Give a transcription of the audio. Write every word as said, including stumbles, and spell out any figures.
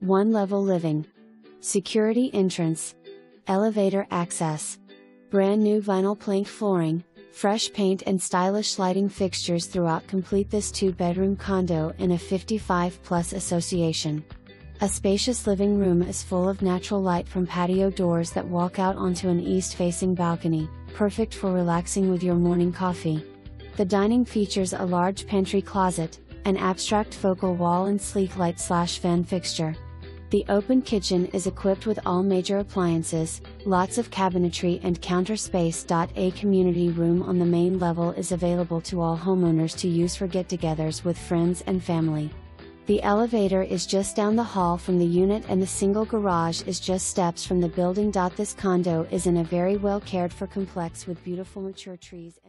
one level living, security entrance, elevator access, brand new vinyl plank flooring, fresh paint and stylish lighting fixtures throughout complete this two-bedroom condo in a fifty-five plus association. A spacious living room is full of natural light from patio doors that walk out onto an east-facing balcony, perfect for relaxing with your morning coffee. The dining features a large pantry closet, an abstract focal wall and sleek light-slash-fan fixture. The open kitchen is equipped with all major appliances, lots of cabinetry and counter space. A community room on the main level is available to all homeowners to use for get-togethers with friends and family. The elevator is just down the hall from the unit and the single garage is just steps from the building. This condo is in a very well cared for complex with beautiful mature trees and